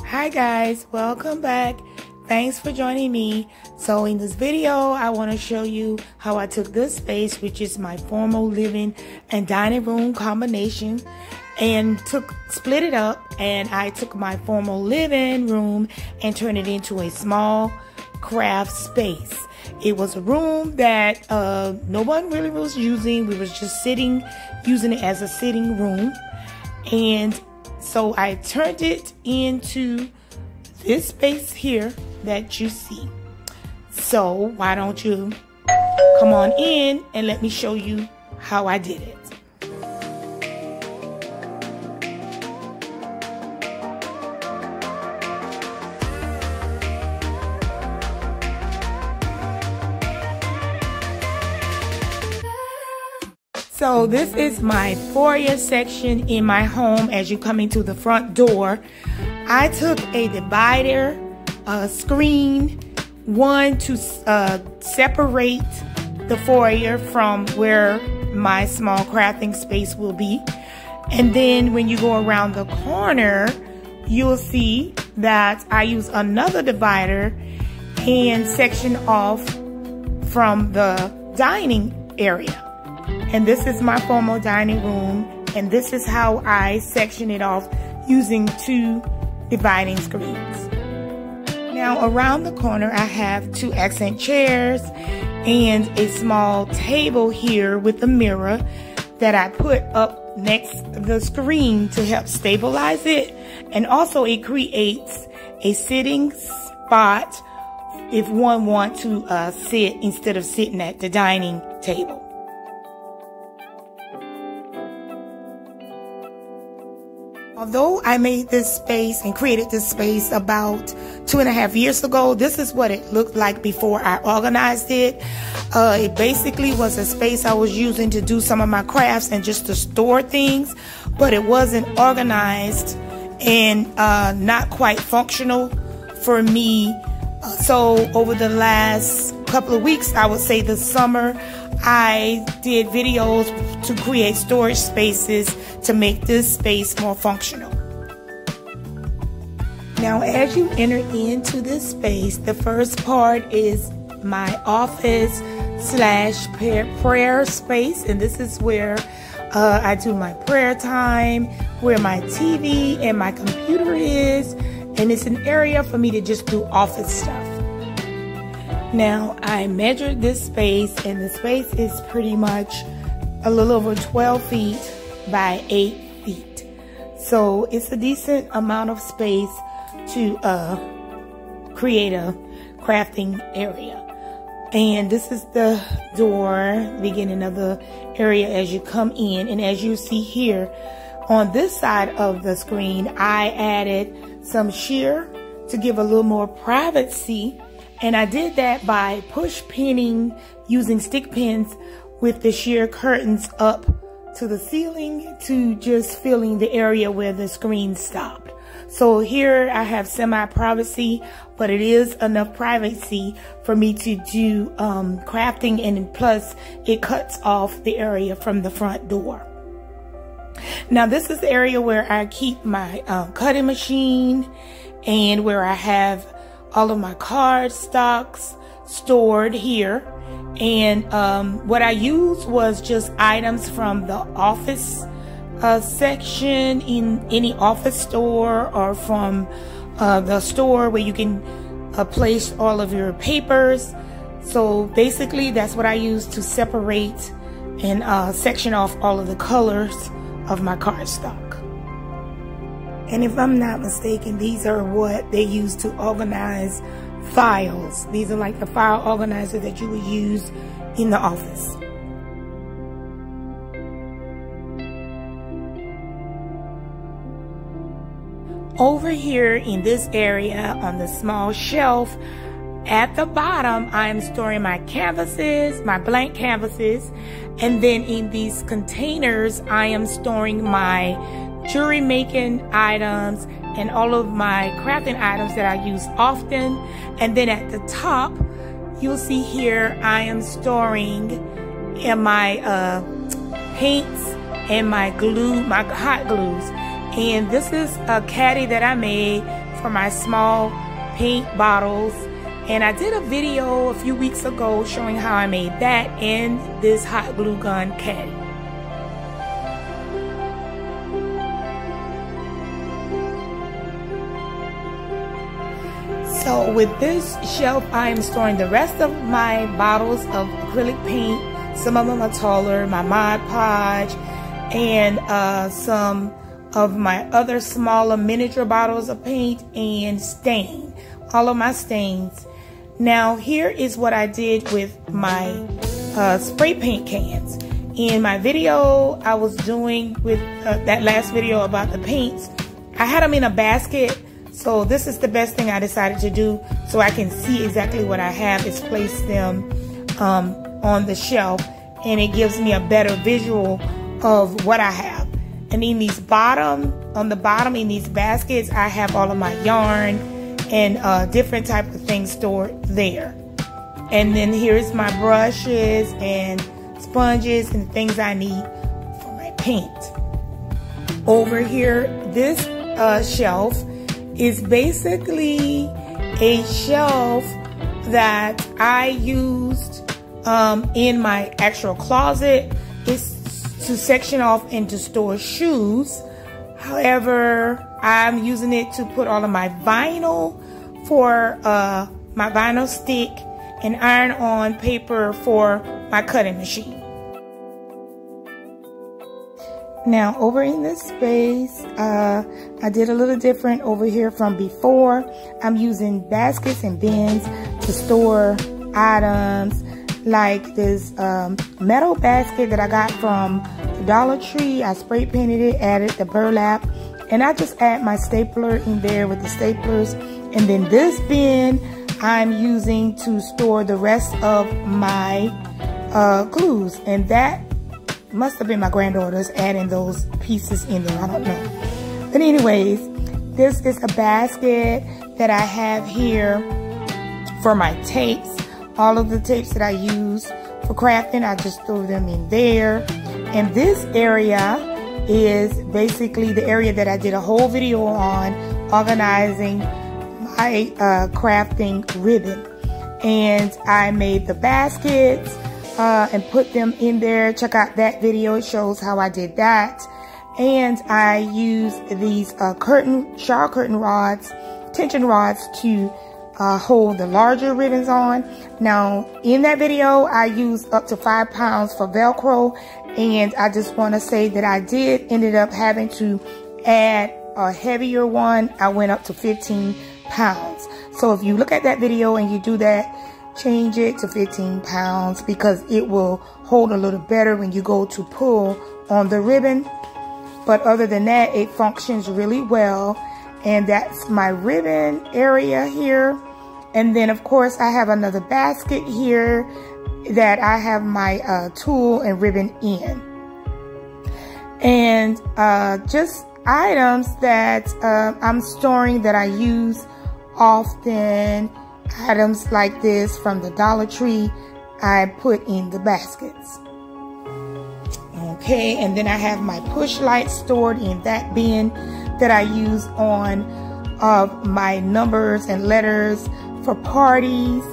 Hi guys, welcome back. Thanks for joining me. So in this video, I want to show you how I took this space, which is my formal living and dining room combination, and split it up, and I took my formal living room and turned it into a small craft space. It was a room that no one really was using. We was just sitting, using it as a sitting room, and so I turned it into this space here that you see. So why don't you come on in and let me show you how I did it. So this is my foyer section in my home. As you come into the front door, I took a divider, a screen, one to separate the foyer from where my small crafting space will be. And then when you go around the corner, you'll see that I use another divider and section off from the dining area. And this is my formal dining room, and this is how I section it off using two dividing screens. Now around the corner, I have two accent chairs and a small table here with a mirror that I put up next the screen to help stabilize it, and also it creates a sitting spot if one wants to sit instead of sitting at the dining table. Although I made this space and created this space about 2.5 years ago, this is what it looked like before I organized it. It basically was a space I was using to do some of my crafts and just to store things, but it wasn't organized and not quite functional for me. So over the last couple of weeks, I would say this summer, I did videos to create storage spaces to make this space more functional. Now, as you enter into this space, the first part is my office slash prayer space, and this is where I do my prayer time, where my TV and my computer is, and it's an area for me to just do office stuff. Now, I measured this space, and the space is pretty much a little over 12 feet by 8 feet. So it's a decent amount of space to create a crafting area. And this is the door, beginning of the area as you come in. And as you see here, on this side of the screen, I added some sheer to give a little more privacy. And I did that by push pinning using stick pins with the sheer curtains up to the ceiling to just filling the area where the screen stopped. So here I have semi-privacy, but it is enough privacy for me to do crafting, and plus it cuts off the area from the front door. Now this is the area where I keep my cutting machine and where I have all of my card stocks stored here. And what I used was just items from the office section in any office store, or from the store where you can place all of your papers. So basically that's what I used to separate and section off all of the colors of my card stock. And if I'm not mistaken, these are what they use to organize files. These are like the file organizer that you would use in the office. Over here in this area on the small shelf, at the bottom, I'm storing my canvases, my blank canvases. And then in these containers, I am storing my jewelry making items and all of my crafting items that I use often. And then at the top You'll see here I am storing in my paints and my glue, my hot glues. And this is a caddy that I made for my small paint bottles. And I did a video a few weeks ago showing how I made that and this hot glue gun caddy. So with this shelf, I am storing the rest of my bottles of acrylic paint. Some of them are taller, my Mod Podge, and some of my other smaller miniature bottles of paint and stain, all of my stains. Now here is what I did with my spray paint cans. In my video I was doing with that last video about the paints, I had them in a basket. So this is the best thing I decided to do so I can see exactly what I have, is place them on the shelf, and it gives me a better visual of what I have. And in these on the bottom in these baskets, I have all of my yarn and different types of things stored there. And then here's my brushes and sponges and things I need for my paint. Over here, this shelf is basically a shelf that I used in my actual closet. It's to section off and to store shoes. However, I'm using it to put all of my vinyl for my vinyl stick and iron-on paper for my cutting machine. Now over in this space, I did a little different over here from before. I'm using baskets and bins to store items, like this metal basket that I got from the Dollar Tree. I spray painted it, added the burlap, and I just add my stapler in there with the staplers. And then this bin I'm using to store the rest of my glues, and that must have been my granddaughter's adding those pieces in there, I don't know. But anyways, this is a basket that I have here for my tapes. All of the tapes that I use for crafting, I just threw them in there. And this area is basically the area that I did a whole video on, organizing my crafting ribbon. And I made the baskets and put them in there. Check out that video, it shows how I did that. And I used these tension rods to hold the larger ribbons on. Now in that video I used up to 5 pounds for Velcro, and I just want to say that I did ended up having to add a heavier one. I went up to 15 pounds. So if you look at that video and you do that, change it to 15 pounds because it will hold a little better when you go to pull on the ribbon. But other than that, it functions really well. And that's my ribbon area here. And then of course I have another basket here that I have my tulle and ribbon in. And just items that I'm storing that I use often. Items like this from the Dollar Tree I put in the baskets. Okay, and then I have my push light stored in that bin that I use on my numbers and letters for parties.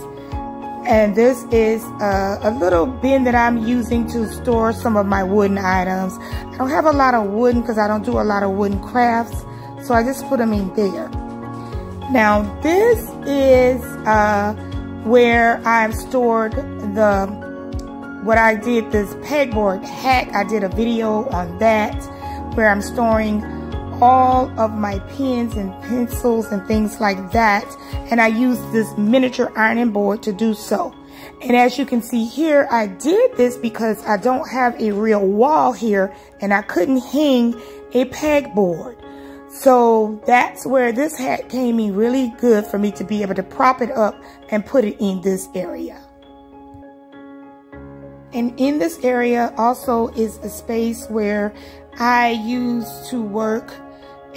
And this is a little bin that I'm using to store some of my wooden items. I don't have a lot of wooden because I don't do a lot of wooden crafts, so I just put them in there. Now this is where I've stored what I did, this pegboard hack. I did a video on that where I'm storing all of my pens and pencils and things like that, and I used this miniature ironing board to do so. And as you can see here, I did this because I don't have a real wall here and I couldn't hang a pegboard, so that's where this hat came in really good for me to be able to prop it up and put it in this area. And in this area also is a space where I used to work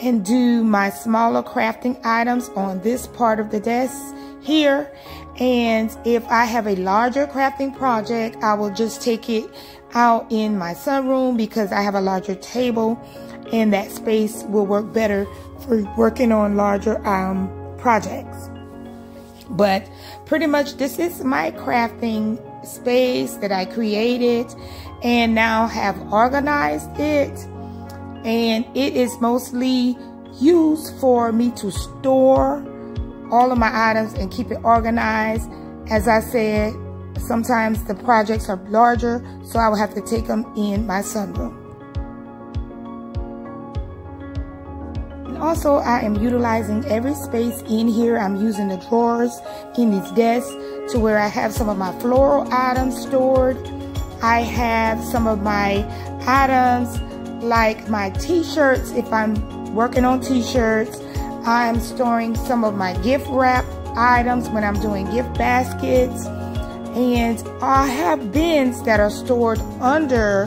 and do my smaller crafting items on this part of the desk here. And if I have a larger crafting project, I will just take it out in my sunroom because I have a larger table, and that space will work better for working on larger projects. But pretty much this is my crafting space that I created and now have organized it, and it is mostly used for me to store all of my items and keep it organized. As I said, sometimes the projects are larger, so I will have to take them in my sunroom. And also, I am utilizing every space in here. I'm using the drawers in these desks to where I have some of my floral items stored. I have some of my items like my t-shirts. If I'm working on t-shirts, I'm storing some of my gift wrap items when I'm doing gift baskets. And I have bins that are stored under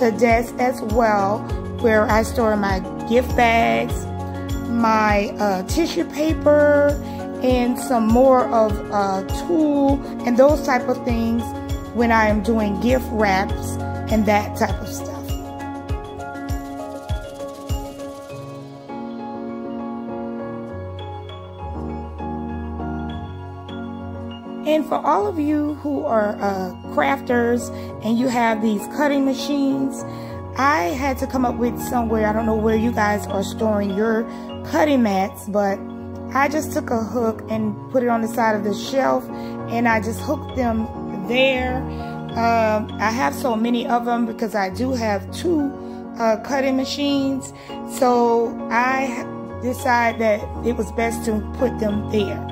the desk as well, where I store my gift bags, my tissue paper, and some more of tulle and those type of things when I am doing gift wraps and that type of stuff. And for all of you who are crafters and you have these cutting machines, I had to come up with somewhere, I don't know where you guys are storing your cutting mats, but I just took a hook and put it on the side of the shelf and I just hooked them there. I have so many of them because I do have two cutting machines, so I decided that it was best to put them there.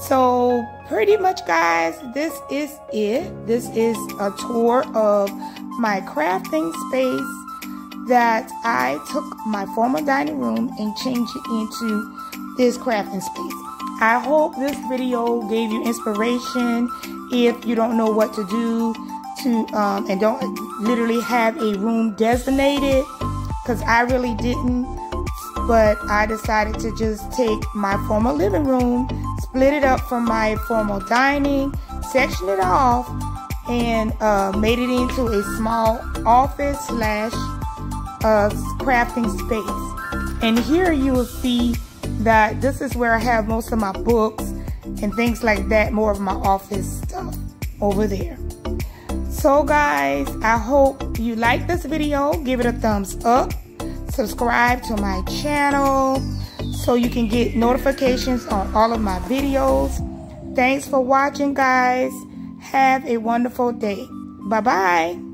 So pretty much, guys, this is it. This is a tour of my crafting space that I took my former dining room and changed it into this crafting space. I hope this video gave you inspiration. If you don't know what to do to and don't literally have a room designated, because I really didn't, but I decided to just take my former living room, split it up from my formal dining, sectioned it off, and made it into a small office slash crafting space. And here you will see that this is where I have most of my books and things like that, more of my office stuff over there. So guys, I hope you like this video. Give it a thumbs up. Subscribe to my channel so you can get notifications on all of my videos. Thanks for watching, guys. Have a wonderful day. Bye-bye.